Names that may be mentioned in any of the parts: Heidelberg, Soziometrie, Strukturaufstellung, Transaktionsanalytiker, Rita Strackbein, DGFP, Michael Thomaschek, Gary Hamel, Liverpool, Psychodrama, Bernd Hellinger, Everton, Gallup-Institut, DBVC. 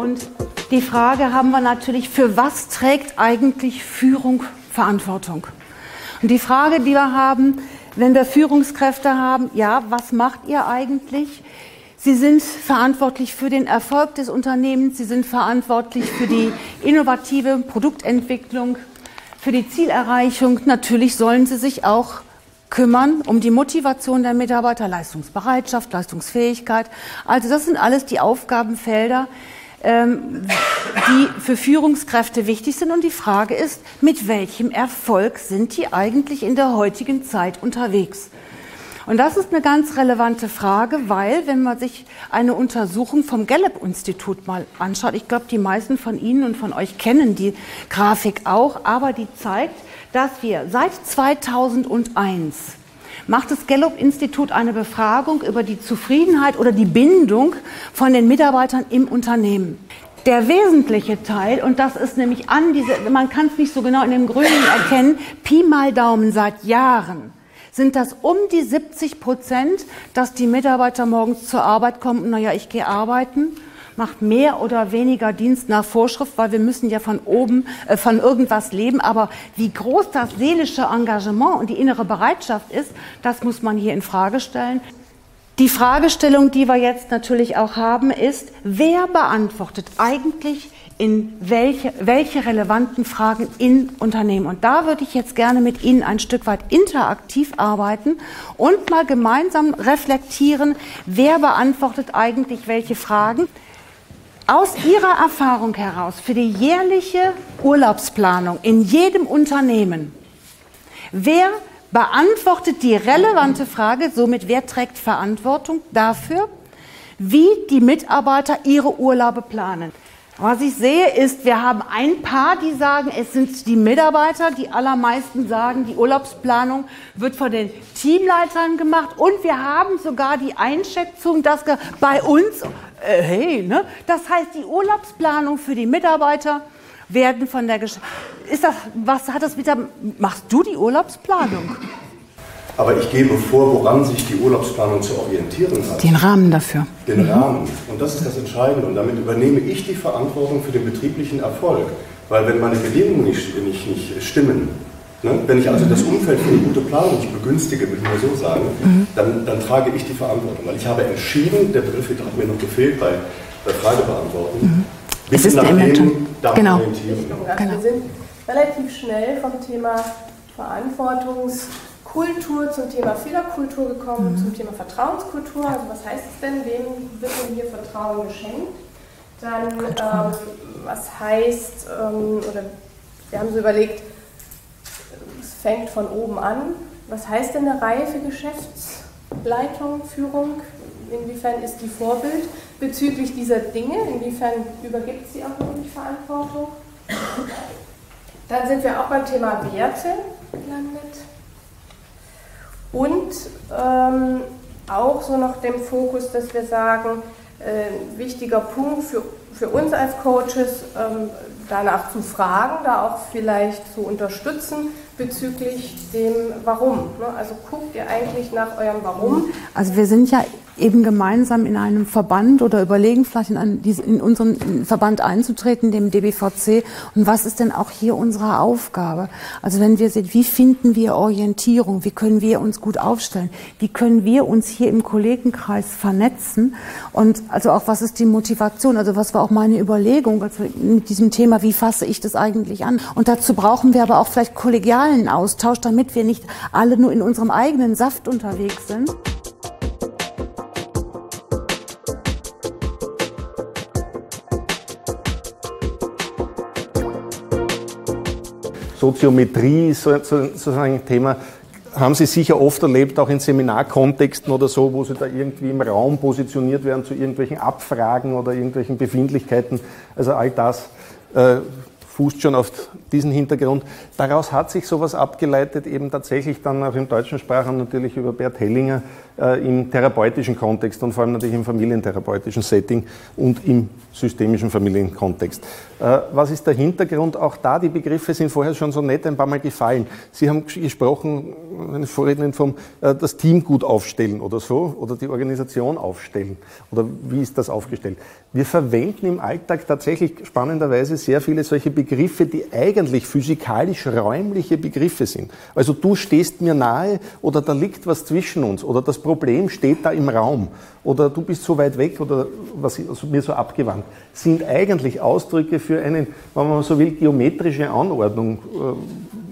Und die Frage haben wir natürlich, für was trägt eigentlich Führung Verantwortung? Und die Frage, die wir haben, wenn wir Führungskräfte haben, ja, was macht ihr eigentlich? Sie sind verantwortlich für den Erfolg des Unternehmens, Sie sind verantwortlich für die innovative Produktentwicklung, für die Zielerreichung. Natürlich sollen Sie sich auch kümmern um die Motivation der Mitarbeiter, Leistungsbereitschaft, Leistungsfähigkeit. Also das sind alles die Aufgabenfelder, die für Führungskräfte wichtig sind. Und die Frage ist, mit welchem Erfolg sind die eigentlich in der heutigen Zeit unterwegs? Und das ist eine ganz relevante Frage, weil, wenn man sich eine Untersuchung vom Gallup-Institut mal anschaut, ich glaube, die meisten von Ihnen und von euch kennen die Grafik auch, aber die zeigt, dass wir seit 2001 macht das Gallup-Institut eine Befragung über die Zufriedenheit oder die Bindung von den Mitarbeitern im Unternehmen. Der wesentliche Teil, und das ist nämlich man kann es nicht so genau in dem Grünen erkennen, Pi mal Daumen seit Jahren, sind das um die 70%, dass die Mitarbeiter morgens zur Arbeit kommen und, naja, ich gehe arbeiten, macht mehr oder weniger Dienst nach Vorschrift, weil wir müssen ja von oben, von irgendwas leben. Aber wie groß das seelische Engagement und die innere Bereitschaft ist, das muss man hier in Frage stellen. Die Fragestellung, die wir jetzt natürlich auch haben, ist, wer beantwortet eigentlich in welche relevanten Fragen in Unternehmen. Und da würde ich jetzt gerne mit Ihnen ein Stück weit interaktiv arbeiten und mal gemeinsam reflektieren, wer beantwortet eigentlich welche Fragen. Aus Ihrer Erfahrung heraus für die jährliche Urlaubsplanung in jedem Unternehmen, wer beantwortet die relevante Frage, somit wer trägt Verantwortung dafür, wie die Mitarbeiter ihre Urlaube planen? Was ich sehe ist, wir haben ein paar, die sagen, es sind die Mitarbeiter, die allermeisten sagen, die Urlaubsplanung wird von den Teamleitern gemacht und wir haben sogar die Einschätzung, dass bei uns, das heißt, die Urlaubsplanung für die Mitarbeiter werden von der, machst du die Urlaubsplanung? Aber ich gebe vor, woran sich die Urlaubsplanung zu orientieren hat. Den Rahmen dafür. Den Rahmen. Und das ist das Entscheidende. Und damit übernehme ich die Verantwortung für den betrieblichen Erfolg. Weil wenn meine Bedingungen nicht stimmen, ne? Wenn ich also das Umfeld für eine gute Planung nicht begünstige, würde ich mal so sagen, dann trage ich die Verantwortung. Weil ich habe entschieden, der Begriff hat mir noch gefehlt bei Fragebeantwortung. Es ist nach dem Daten orientieren. Genau. Wir sind relativ schnell vom Thema Verantwortungskultur zum Thema Fehlerkultur gekommen, zum Thema Vertrauenskultur. Also was heißt es denn, wem wird denn hier Vertrauen geschenkt? Dann was heißt, oder wir haben so überlegt, es fängt von oben an. Was heißt denn eine reife Geschäftsleitung, Führung? Inwiefern ist die Vorbild bezüglich dieser Dinge? Inwiefern übergibt sie auch wirklich Verantwortung? Dann sind wir auch beim Thema Werte gelandet. Und auch so noch dem Fokus, dass wir sagen, wichtiger Punkt für uns als Coaches, danach zu fragen, da auch vielleicht zu unterstützen bezüglich dem Warum. Ne? Also guckt ihr eigentlich nach eurem Warum? Also wir sind ja eben gemeinsam in einem Verband oder überlegen vielleicht in unseren Verband einzutreten, dem DBVC. Und was ist denn auch hier unsere Aufgabe? Also wenn wir sehen, wie finden wir Orientierung? Wie können wir uns gut aufstellen? Wie können wir uns hier im Kollegenkreis vernetzen? Und also auch, was ist die Motivation? Also was war auch meine Überlegung mit diesem Thema, wie fasse ich das eigentlich an? Und dazu brauchen wir aber auch vielleicht kollegialen Austausch, damit wir nicht alle nur in unserem eigenen Saft unterwegs sind. Soziometrie ist sozusagen ein Thema, haben Sie sicher oft erlebt, auch in Seminarkontexten oder so, wo Sie da irgendwie im Raum positioniert werden zu irgendwelchen Abfragen oder irgendwelchen Befindlichkeiten. Also all das fußt schon auf diesen Hintergrund. Daraus hat sich sowas abgeleitet, eben tatsächlich dann auch im deutschen Sprachraum natürlich über Bernd Hellinger im therapeutischen Kontext und vor allem natürlich im familientherapeutischen Setting und im systemischen Familienkontext. Was ist der Hintergrund? Auch da, die Begriffe sind vorher schon so nett ein paar Mal gefallen. Sie haben gesprochen, meine Vorrednerin, vom das Team gut aufstellen oder so, oder die Organisation aufstellen. Oder wie ist das aufgestellt? Wir verwenden im Alltag tatsächlich spannenderweise sehr viele solche Begriffe, die eigentlich physikalisch-räumliche Begriffe sind. Also du stehst mir nahe oder da liegt was zwischen uns oder das Problem steht da im Raum oder du bist so weit weg oder was also mir so abgewandt, sind eigentlich Ausdrücke für einen, wenn man so will, geometrische Anordnung.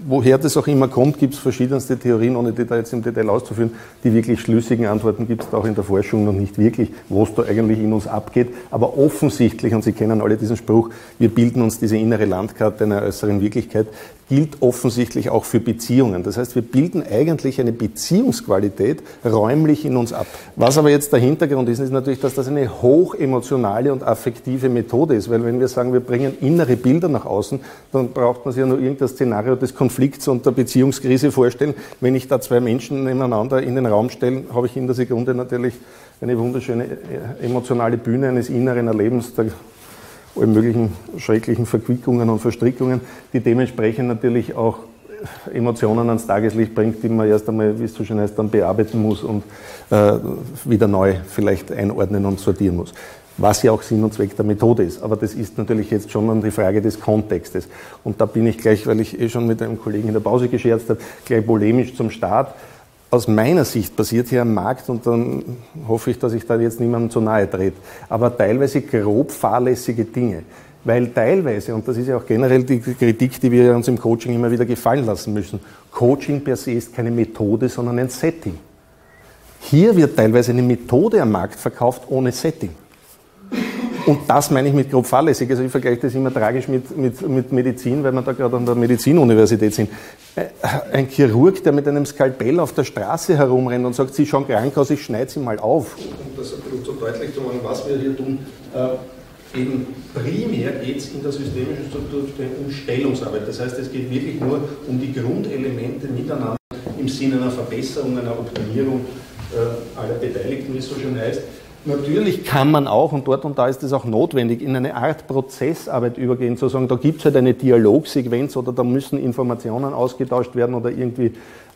Woher das auch immer kommt, gibt es verschiedenste Theorien, ohne die da jetzt im Detail auszuführen. Die wirklich schlüssigen Antworten gibt es auch in der Forschung noch nicht wirklich, wo es da eigentlich in uns abgeht. Aber offensichtlich, und Sie kennen alle diesen Spruch, wir bilden uns diese innere Landkarte einer äußeren Wirklichkeit, gilt offensichtlich auch für Beziehungen. Das heißt, wir bilden eigentlich eine Beziehungsqualität räumlich in uns ab. Was aber jetzt der Hintergrund ist, ist natürlich, dass das eine hochemotionale und affektive Methode ist, weil wenn wir sagen, wir bringen innere Bilder nach außen, dann braucht man sich ja nur irgendein Szenario des Konflikts und der Beziehungskrise vorstellen. Wenn ich da zwei Menschen nebeneinander in den Raum stelle, habe ich in der Sekunde natürlich eine wunderschöne emotionale Bühne eines inneren Erlebens, der allen möglichen schrecklichen Verquickungen und Verstrickungen, die dementsprechend natürlich auch Emotionen ans Tageslicht bringt, die man erst einmal, wie es so schön heißt, dann bearbeiten muss und wieder neu vielleicht einordnen und sortieren muss. Was ja auch Sinn und Zweck der Methode ist. Aber das ist natürlich jetzt schon dann die Frage des Kontextes. Und da bin ich gleich, weil ich schon mit einem Kollegen in der Pause gescherzt habe, gleich polemisch zum Start. Aus meiner Sicht passiert hier am Markt, und dann hoffe ich, dass ich da jetzt niemandem zu nahe trete, aber teilweise grob fahrlässige Dinge. Weil teilweise, und das ist ja auch generell die Kritik, die wir uns im Coaching immer wieder gefallen lassen müssen, Coaching per se ist keine Methode, sondern ein Setting. Hier wird teilweise eine Methode am Markt verkauft ohne Setting. Und das meine ich mit grob fahrlässig. Also ich vergleiche das immer tragisch mit Medizin, weil wir da gerade an der Medizinuniversität sind. Ein Chirurg, der mit einem Skalpell auf der Straße herumrennt und sagt, Sie schauen krank aus, ich schneide Sie mal auf. Und das versucht so deutlich zu machen, was wir hier tun. Eben primär geht es in der systemischen Struktur um Stellungsarbeit. Das heißt, es geht wirklich nur um die Grundelemente miteinander im Sinne einer Verbesserung, einer Optimierung aller Beteiligten, wie es so schön heißt. Natürlich kann man auch, und dort und da ist es auch notwendig, in eine Art Prozessarbeit übergehen, zu sagen, da gibt es halt eine Dialogsequenz oder da müssen Informationen ausgetauscht werden oder irgendwie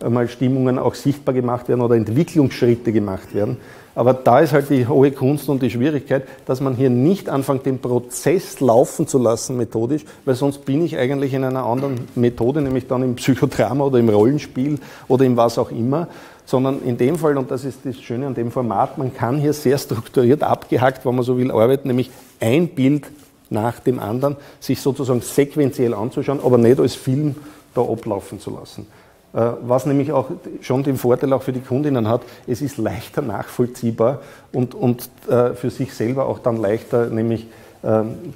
mal Stimmungen auch sichtbar gemacht werden oder Entwicklungsschritte gemacht werden. Aber da ist halt die hohe Kunst und die Schwierigkeit, dass man hier nicht anfängt, den Prozess laufen zu lassen methodisch, weil sonst bin ich eigentlich in einer anderen Methode, nämlich dann im Psychodrama oder im Rollenspiel oder im was auch immer, sondern in dem Fall, und das ist das Schöne an dem Format, man kann hier sehr strukturiert, abgehackt, wenn man so will, arbeiten, nämlich ein Bild nach dem anderen, sich sozusagen sequenziell anzuschauen, aber nicht als Film da ablaufen zu lassen. Was nämlich auch schon den Vorteil auch für die Kundinnen hat, es ist leichter nachvollziehbar und für sich selber auch dann leichter nämlich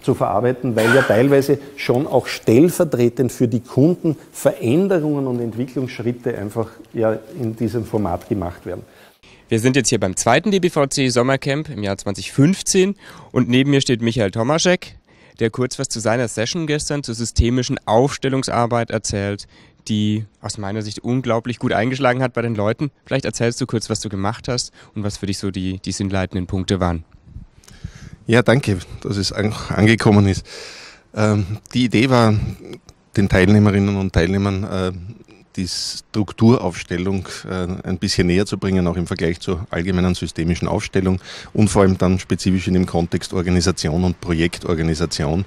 zu verarbeiten, weil ja teilweise schon auch stellvertretend für die Kunden Veränderungen und Entwicklungsschritte einfach ja in diesem Format gemacht werden. Wir sind jetzt hier beim zweiten DBVC Sommercamp im Jahr 2015 und neben mir steht Michael Thomaschek, der kurz was zu seiner Session gestern zur systemischen Aufstellungsarbeit erzählt, die aus meiner Sicht unglaublich gut eingeschlagen hat bei den Leuten. Vielleicht erzählst du kurz, was du gemacht hast und was für dich so die sinnleitenden Punkte waren. Ja, danke, dass es angekommen ist. Die Idee war, den Teilnehmerinnen und Teilnehmern die Strukturaufstellung ein bisschen näher zu bringen, auch im Vergleich zur allgemeinen systemischen Aufstellung und vor allem dann spezifisch in dem Kontext Organisation und Projektorganisation.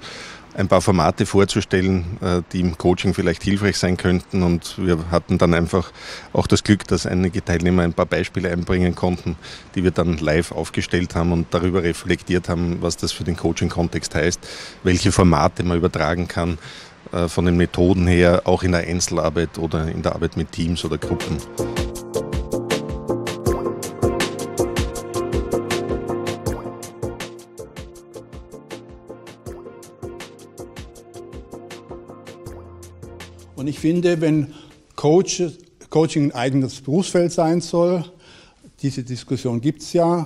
Ein paar Formate vorzustellen, die im Coaching vielleicht hilfreich sein könnten, und wir hatten dann einfach auch das Glück, dass einige Teilnehmer ein paar Beispiele einbringen konnten, die wir dann live aufgestellt haben und darüber reflektiert haben, was das für den Coaching-Kontext heißt, welche Formate man übertragen kann, von den Methoden her, auch in der Einzelarbeit oder in der Arbeit mit Teams oder Gruppen. Und ich finde, wenn Coaching ein eigenes Berufsfeld sein soll, diese Diskussion gibt es ja,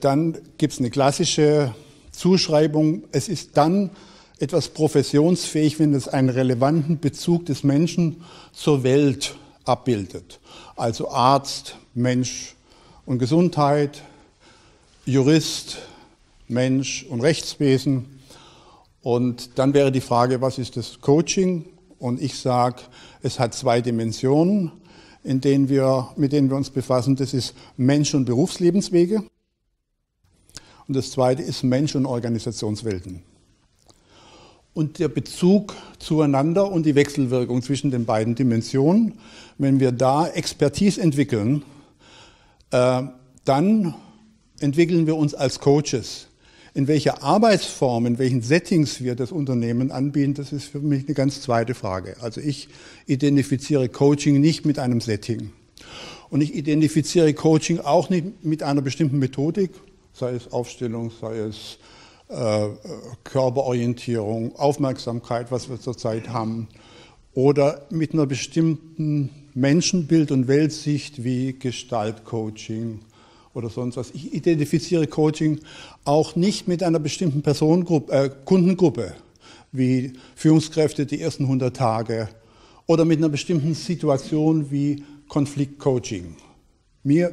dann gibt es eine klassische Zuschreibung, es ist dann etwas professionsfähig, wenn es einen relevanten Bezug des Menschen zur Welt abbildet. Also Arzt, Mensch und Gesundheit, Jurist, Mensch und Rechtswesen. Und dann wäre die Frage, was ist das Coaching? Und ich sage, es hat zwei Dimensionen, mit denen wir uns befassen. Das ist Mensch und Berufslebenswege. Und das zweite ist Mensch und Organisationswelten. Und der Bezug zueinander und die Wechselwirkung zwischen den beiden Dimensionen. Wenn wir da Expertise entwickeln, dann entwickeln wir uns als Coaches. In welcher Arbeitsform, in welchen Settings wir das Unternehmen anbieten, das ist für mich eine ganz zweite Frage. Also ich identifiziere Coaching nicht mit einem Setting. Und ich identifiziere Coaching auch nicht mit einer bestimmten Methodik, sei es Aufstellung, sei es Körperorientierung, Aufmerksamkeit, was wir zurzeit haben, oder mit einer bestimmten Menschenbild- und Weltsicht wie Gestaltcoaching oder sonst was. Ich identifiziere Coaching auch nicht mit einer bestimmten Personengruppe, Kundengruppe, wie Führungskräfte die ersten 100 Tage oder mit einer bestimmten Situation wie Konfliktcoaching.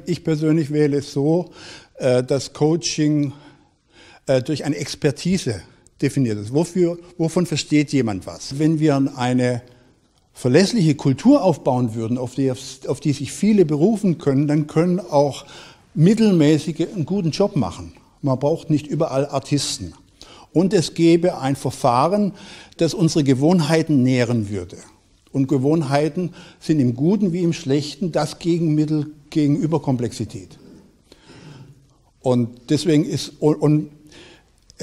Ich persönlich wähle es so, dass Coaching durch eine Expertise definiert ist. Wovon versteht jemand was? Wenn wir eine verlässliche Kultur aufbauen würden, auf die sich viele berufen können, dann können auch Mittelmäßige einen guten Job machen. Man braucht nicht überall Artisten. Und es gäbe ein Verfahren, das unsere Gewohnheiten nähren würde. Und Gewohnheiten sind im Guten wie im Schlechten das Gegenmittel gegenüber Komplexität. Und deswegen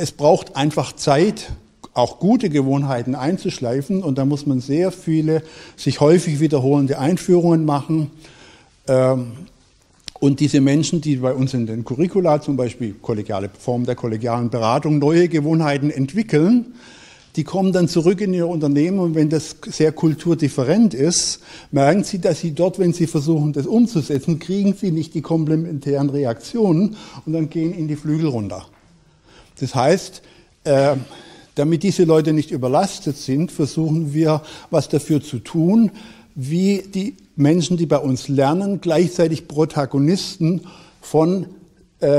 es braucht einfach Zeit, auch gute Gewohnheiten einzuschleifen. Und da muss man sehr viele sich häufig wiederholende Einführungen machen. Und diese Menschen, die bei uns in den Curricula, zum Beispiel kollegiale Form der kollegialen Beratung, neue Gewohnheiten entwickeln, die kommen dann zurück in ihr Unternehmen und wenn das sehr kulturdifferent ist, merken sie, dass sie dort, wenn sie versuchen, das umzusetzen, kriegen sie nicht die komplementären Reaktionen und dann gehen ihnen die Flügel runter. Das heißt, damit diese Leute nicht überlastet sind, versuchen wir, was dafür zu tun, wie die Menschen, die bei uns lernen, gleichzeitig Protagonisten von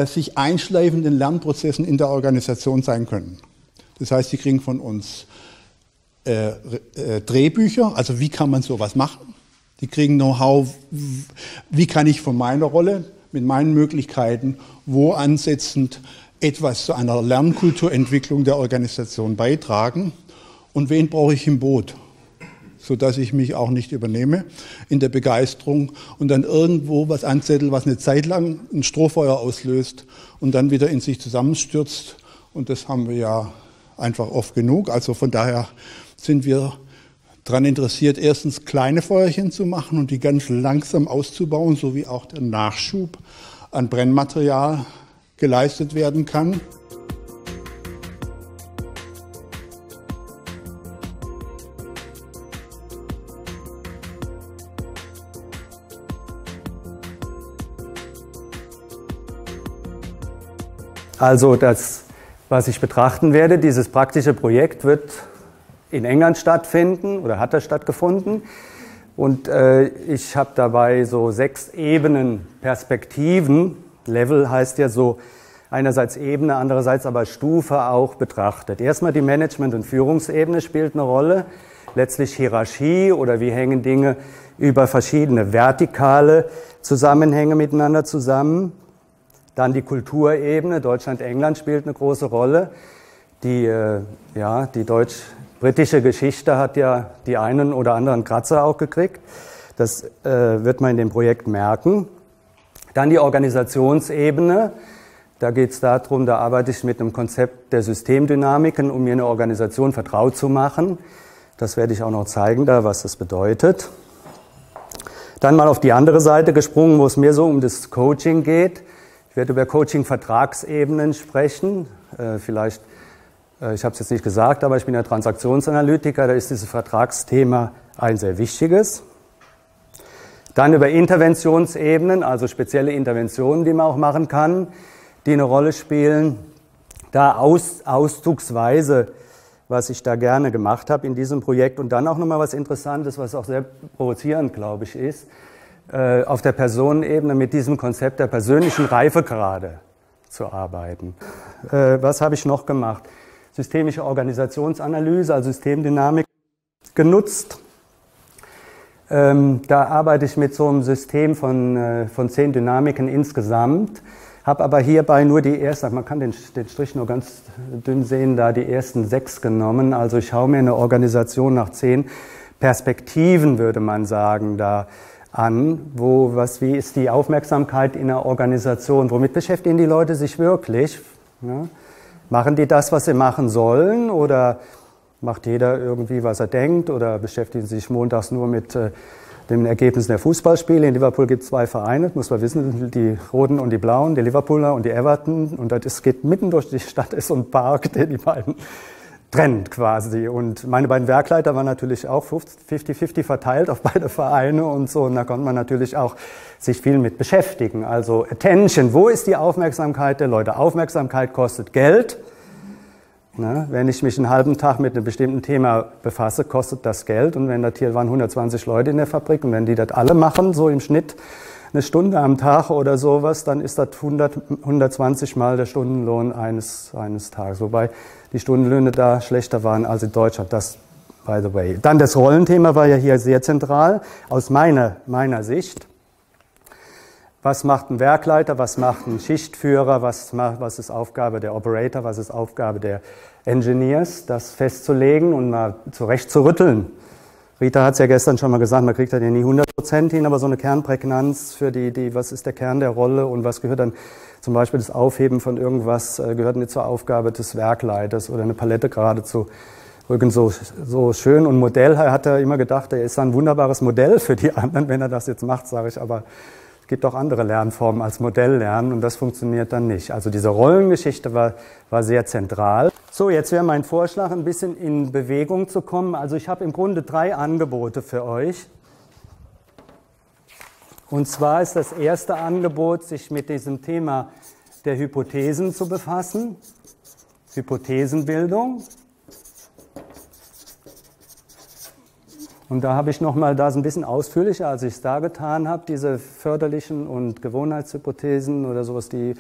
sich einschleifenden Lernprozessen in der Organisation sein können. Das heißt, sie kriegen von uns Drehbücher, also wie kann man sowas machen? Die kriegen Know-how, wie kann ich von meiner Rolle, mit meinen Möglichkeiten, wo ansetzend etwas zu einer Lernkulturentwicklung der Organisation beitragen und wen brauche ich im Boot, sodass ich mich auch nicht übernehme in der Begeisterung und dann irgendwo was anzettel, was eine Zeit lang ein Strohfeuer auslöst und dann wieder in sich zusammenstürzt und das haben wir ja einfach oft genug. Also von daher sind wir daran interessiert, erstens kleine Feuerchen zu machen und die ganz langsam auszubauen, so wie auch der Nachschub an Brennmaterial geleistet werden kann. Also das, was ich betrachten werde, dieses praktische Projekt wird in England stattfinden oder hat da stattgefunden. Und ich habe dabei so 6 Ebenen, Perspektiven, Level heißt ja so einerseits Ebene, andererseits aber Stufe auch betrachtet. Erstmal die Management- und Führungsebene spielt eine Rolle, letztlich Hierarchie oder wie hängen Dinge über verschiedene vertikale Zusammenhänge miteinander zusammen. Dann die Kulturebene, Deutschland, England spielt eine große Rolle. Die deutsch-britische Geschichte hat ja die einen oder anderen Kratzer auch gekriegt. Das wird man in dem Projekt merken. Dann die Organisationsebene. Da geht es darum, da arbeite ich mit einem Konzept der Systemdynamiken, um mir eine Organisation vertraut zu machen. Das werde ich auch noch zeigen, was das bedeutet. Dann mal auf die andere Seite gesprungen, wo es mir so um das Coaching geht. Ich werde über Coaching-Vertragsebenen sprechen. Vielleicht, ich habe es jetzt nicht gesagt, aber ich bin ja Transaktionsanalytiker, da ist dieses Vertragsthema ein sehr wichtiges. Dann über Interventionsebenen, also spezielle Interventionen, die man auch machen kann, die eine Rolle spielen. Da auszugsweise was ich da gerne gemacht habe in diesem Projekt. Und dann auch nochmal was Interessantes, was auch sehr provozierend, glaube ich, ist, auf der Personenebene mit diesem Konzept der persönlichen Reifegrade zu arbeiten. Was habe ich noch gemacht? Systemische Organisationsanalyse, also Systemdynamik genutzt. Da arbeite ich mit so einem System von 10 Dynamiken insgesamt, habe aber hierbei nur die ersten, man kann den Strich nur ganz dünn sehen, da die ersten 6 genommen. Also ich schaue mir eine Organisation nach 10 Perspektiven, würde man sagen, da an, wie ist die Aufmerksamkeit in der Organisation, womit beschäftigen die Leute sich wirklich? Ja? Machen die das, was sie machen sollen, oder macht jeder irgendwie, was er denkt, oder beschäftigen sie sich montags nur mit den Ergebnissen der Fußballspiele? In Liverpool gibt es 2 Vereine, muss man wissen, die Roten und die Blauen, die Liverpooler und die Everton, und das geht mitten durch die Stadt, ist so ein Park, der die beiden trennt quasi. Und meine beiden Werkleiter waren natürlich auch 50-50 verteilt auf beide Vereine und so. Und da konnte man natürlich auch sich viel mit beschäftigen. Also Attention, wo ist die Aufmerksamkeit der Leute? Aufmerksamkeit kostet Geld. Ne? Wenn ich mich einen halben Tag mit einem bestimmten Thema befasse, kostet das Geld. Und wenn das hier waren 120 Leute in der Fabrik, und wenn die das alle machen, so im Schnitt eine Stunde am Tag oder sowas, dann ist das 120 Mal der Stundenlohn eines Tages. Wobei die Stundenlöhne da schlechter waren als in Deutschland, das by the way. Dann das Rollenthema war ja hier sehr zentral, aus meiner Sicht. Was macht ein Werkleiter, was macht ein Schichtführer, was ist Aufgabe der Operator, was ist Aufgabe der Engineers, das festzulegen und mal zurechtzurütteln. Rita hat es ja gestern schon mal gesagt, man kriegt ja nie 100% hin, aber so eine Kernprägnanz für was ist der Kern der Rolle und was gehört dann, zum Beispiel das Aufheben von irgendwas, gehört nicht zur Aufgabe des Werkleiters, oder eine Palette gerade zu rücken, so schön. Und Modell hat er immer gedacht, er ist ein wunderbares Modell für die anderen, wenn er das jetzt macht, sage ich, aber es gibt auch andere Lernformen als Modelllernen, und das funktioniert dann nicht. Also diese Rollengeschichte war sehr zentral. So, jetzt wäre mein Vorschlag, ein bisschen in Bewegung zu kommen. Also ich habe im Grunde 3 Angebote für euch. Und zwar ist das erste Angebot, sich mit diesem Thema der Hypothesen zu befassen. Hypothesenbildung. Und da habe ich nochmal das ein bisschen ausführlicher, als ich es da getan habe, diese förderlichen und Gewohnheitshypothesen oder sowas, die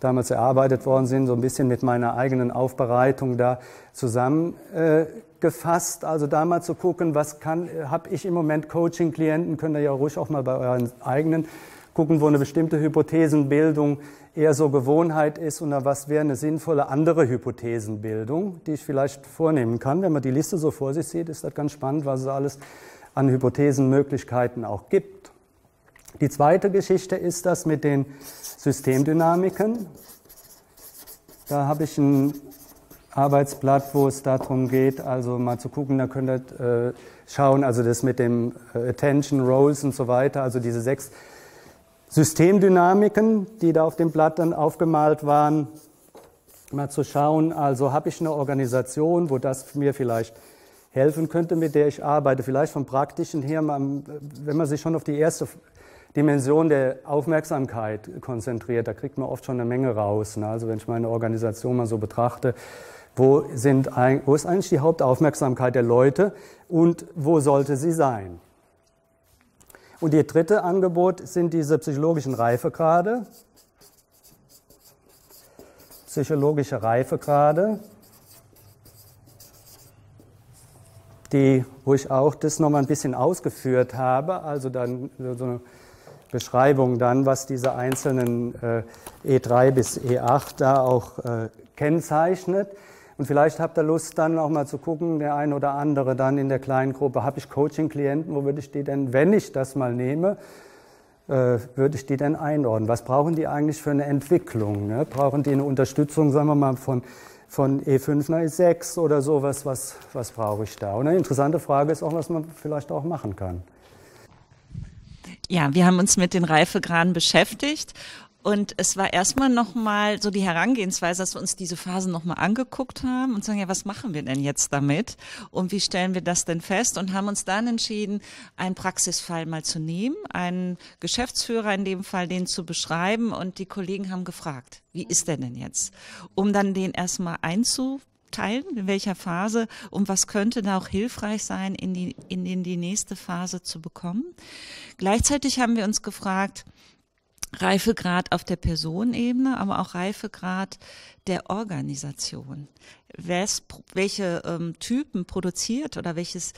damals erarbeitet worden sind, so ein bisschen mit meiner eigenen Aufbereitung da zusammengefasst. Also da mal zu gucken, habe ich im Moment Coaching-Klienten, könnt ihr ja ruhig auch mal bei euren eigenen gucken, wo eine bestimmte Hypothesenbildung eher so Gewohnheit ist, und was wäre eine sinnvolle andere Hypothesenbildung, die ich vielleicht vornehmen kann. Wenn man die Liste so vor sich sieht, ist das ganz spannend, was es alles an Hypothesenmöglichkeiten auch gibt. Die zweite Geschichte ist das mit den Systemdynamiken. Da habe ich ein Arbeitsblatt, wo es darum geht, also mal zu gucken, da könnt ihr schauen, also das mit dem Attention, Roles und so weiter, also diese 6 Systemdynamiken, die da auf dem Blatt dann aufgemalt waren, mal zu schauen, also habe ich eine Organisation, wo das mir vielleicht helfen könnte, mit der ich arbeite, vielleicht vom Praktischen her, wenn man sich schon auf die erste Dimension der Aufmerksamkeit konzentriert, da kriegt man oft schon eine Menge raus. Ne? Also wenn ich meine Organisation mal so betrachte, wo ist eigentlich die Hauptaufmerksamkeit der Leute und wo sollte sie sein? Und ihr dritte Angebot sind diese psychologischen Reifegrade. Psychologische Reifegrade, wo ich auch das nochmal ein bisschen ausgeführt habe, also dann so eine Beschreibung dann, was diese einzelnen E3 bis E8 da auch kennzeichnet. Und vielleicht habt ihr Lust, dann auch mal zu gucken, der ein oder andere dann in der kleinen Gruppe, habe ich Coaching-Klienten, wo würde ich die denn, wenn ich das mal nehme, würde ich die denn einordnen? Was brauchen die eigentlich für eine Entwicklung? Ne? Brauchen die eine Unterstützung, sagen wir mal, von E5 nach E6 oder sowas? Was brauche ich da? Und eine interessante Frage ist auch, was man vielleicht auch machen kann. Ja, wir haben uns mit den Reifegraden beschäftigt. Und es war erstmal nochmal so die Herangehensweise, dass wir uns diese Phasen nochmal angeguckt haben und sagen, ja, was machen wir denn jetzt damit? Und wie stellen wir das denn fest? Und haben uns dann entschieden, einen Praxisfall mal zu nehmen, einen Geschäftsführer in dem Fall, den zu beschreiben. Und die Kollegen haben gefragt, wie ist der denn jetzt? Um dann den erstmal einzubauen. teilen, in welcher Phase und was könnte da auch hilfreich sein, in die nächste Phase zu bekommen. Gleichzeitig haben wir uns gefragt, Reifegrad auf der Personenebene, aber auch Reifegrad der Organisation. Welche Typen produziert oder welches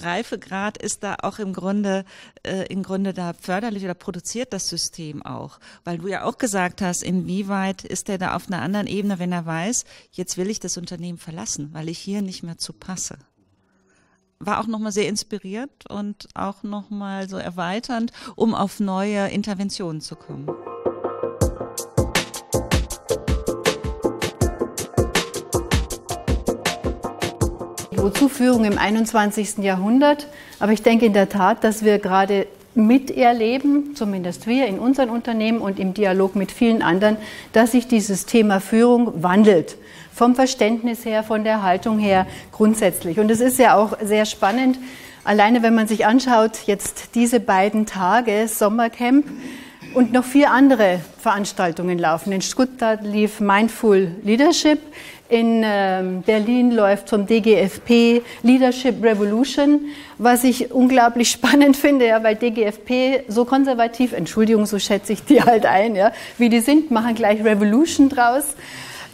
Reifegrad ist da auch im Grunde da förderlich oder produziert das System auch? Weil du ja auch gesagt hast, inwieweit ist der da auf einer anderen Ebene, wenn er weiß, jetzt will ich das Unternehmen verlassen, weil ich hier nicht mehr zu passe. War auch nochmal sehr inspirierend und auch nochmal so erweiternd, um auf neue Interventionen zu kommen. Wozu Führung im 21. Jahrhundert? Aber ich denke in der Tat, dass wir gerade miterleben, zumindest wir in unseren Unternehmen und im Dialog mit vielen anderen, dass sich dieses Thema Führung wandelt. Vom Verständnis her, von der Haltung her, grundsätzlich. Und es ist ja auch sehr spannend, alleine wenn man sich anschaut, jetzt diese beiden Tage, Sommercamp und noch 4 andere Veranstaltungen laufen. In Stuttgart lief Mindful Leadership, in Berlin läuft zum DGFP Leadership Revolution, was ich unglaublich spannend finde, ja, weil DGFP so konservativ, Entschuldigung, so schätze ich die halt ein, ja, wie die sind, machen gleich Revolution draus.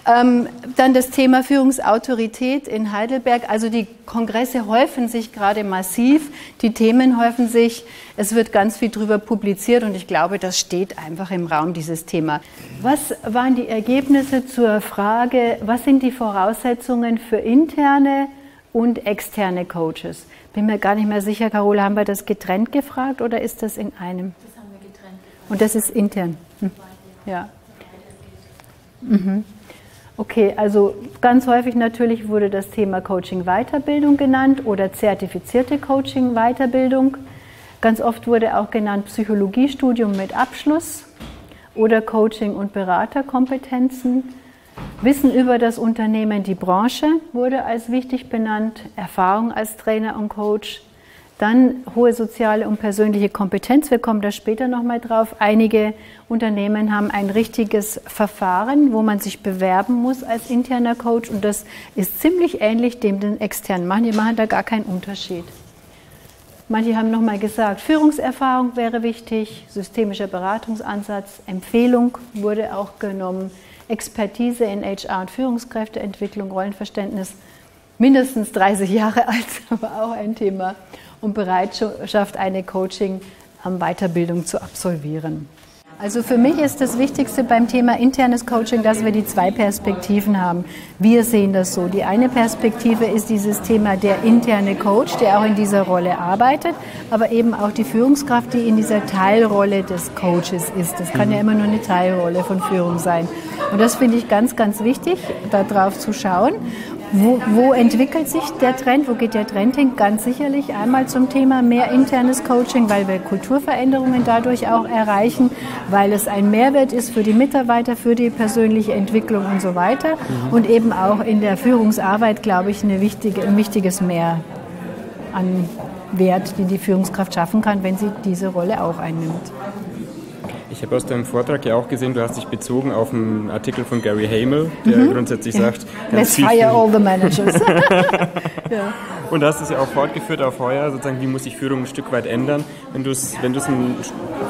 Dann das Thema Führungsautorität in Heidelberg. Also die Kongresse häufen sich gerade massiv, die Themen häufen sich, es wird ganz viel darüber publiziert und ich glaube, das steht einfach im Raum, dieses Thema. Was waren die Ergebnisse zur Frage, was sind die Voraussetzungen für interne und externe Coaches? Bin mir gar nicht mehr sicher, Carola, haben wir das getrennt gefragt oder ist das in einem? Das haben wir getrennt gefragt. Und das ist intern? Hm. Ja. Mhm. Okay, also ganz häufig natürlich wurde das Thema Coaching-Weiterbildung genannt oder zertifizierte Coaching-Weiterbildung. Ganz oft wurde auch genannt Psychologiestudium mit Abschluss oder Coaching- und Beraterkompetenzen. Wissen über das Unternehmen, die Branche wurde als wichtig benannt, Erfahrung als Trainer und Coach. Dann hohe soziale und persönliche Kompetenz, wir kommen da später nochmal drauf. Einige Unternehmen haben ein richtiges Verfahren, wo man sich bewerben muss als interner Coach und das ist ziemlich ähnlich dem den externen machen. Die machen da gar keinen Unterschied. Manche haben nochmal gesagt, Führungserfahrung wäre wichtig, systemischer Beratungsansatz, Empfehlung wurde auch genommen, Expertise in HR und Führungskräfteentwicklung, Rollenverständnis, mindestens 30 Jahre alt, aber auch ein Thema. Und Bereitschaft, eine Coaching-Weiterbildung zu absolvieren. Also für mich ist das Wichtigste beim Thema internes Coaching, dass wir die 2 Perspektiven haben. Wir sehen das so. Die eine Perspektive ist dieses Thema der interne Coach, der auch in dieser Rolle arbeitet, aber eben auch die Führungskraft, die in dieser Teilrolle des Coaches ist. Das kann ja immer nur eine Teilrolle von Führung sein. Und das finde ich ganz, ganz wichtig, darauf zu schauen. Wo entwickelt sich der Trend? Wo geht der Trend hin? Ganz sicherlich einmal zum Thema mehr internes Coaching, weil wir Kulturveränderungen dadurch auch erreichen, weil es ein Mehrwert ist für die Mitarbeiter, für die persönliche Entwicklung und so weiter. Mhm. Und eben auch in der Führungsarbeit, glaube ich, ein wichtiges Mehr an Wert, den die Führungskraft schaffen kann, wenn sie diese Rolle auch einnimmt. Ich habe aus deinem Vortrag ja auch gesehen, du hast dich bezogen auf einen Artikel von Gary Hamel, der grundsätzlich sagt, let's fire all the managers. Ja. Und hast es ja auch fortgeführt auf heuer, sozusagen, wie muss sich Führung ein Stück weit ändern? Wenn du es ein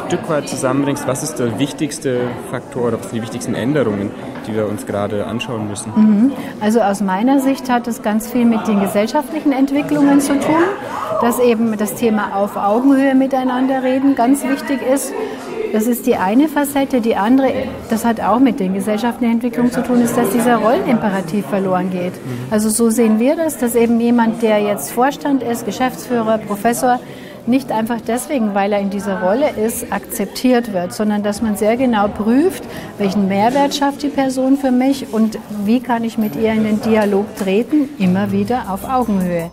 Stück weit zusammenbringst, was ist der wichtigste Faktor oder was sind die wichtigsten Änderungen, die wir uns gerade anschauen müssen? Mhm. Also aus meiner Sicht hat es ganz viel mit den gesellschaftlichen Entwicklungen zu tun, dass eben das Thema auf Augenhöhe miteinander reden ganz wichtig ist. Das ist die eine Facette. Die andere, das hat auch mit den gesellschaftlichen Entwicklungen zu tun, ist, dass dieser Rollenimperativ verloren geht. Also so sehen wir das, dass eben jemand, der jetzt Vorstand ist, Geschäftsführer, Professor, nicht einfach deswegen, weil er in dieser Rolle ist, akzeptiert wird, sondern dass man sehr genau prüft, welchen Mehrwert schafft die Person für mich und wie kann ich mit ihr in den Dialog treten, immer wieder auf Augenhöhe.